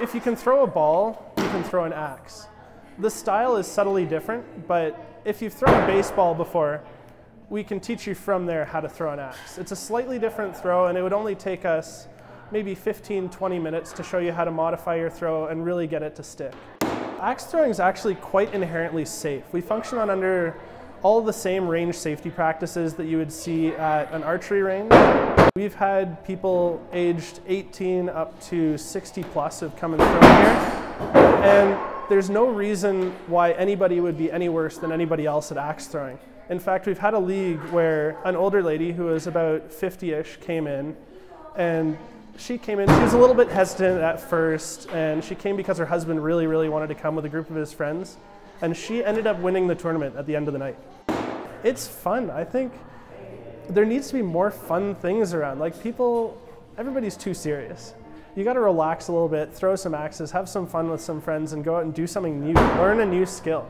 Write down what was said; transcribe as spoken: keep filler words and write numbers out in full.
if you can throw a ball, you can throw an axe. The style is subtly different, but if you've thrown a baseball before, we can teach you from there how to throw an axe. It's a slightly different throw, and it would only take us maybe fifteen, twenty minutes to show you how to modify your throw and really get it to stick. Axe throwing is actually quite inherently safe. We function on under all the same range safety practices that you would see at an archery range. We've had people aged eighteen up to sixty plus who've come and thrown here, and there's no reason why anybody would be any worse than anybody else at axe throwing. In fact, we've had a league where an older lady who was about fifty-ish came in, and she came in, she was a little bit hesitant at first, and she came because her husband really, really wanted to come with a group of his friends, and she ended up winning the tournament at the end of the night. It's fun. I think there needs to be more fun things around. Like people, everybody's too serious. You gotta relax a little bit, throw some axes, have some fun with some friends, and go out and do something new, learn a new skill.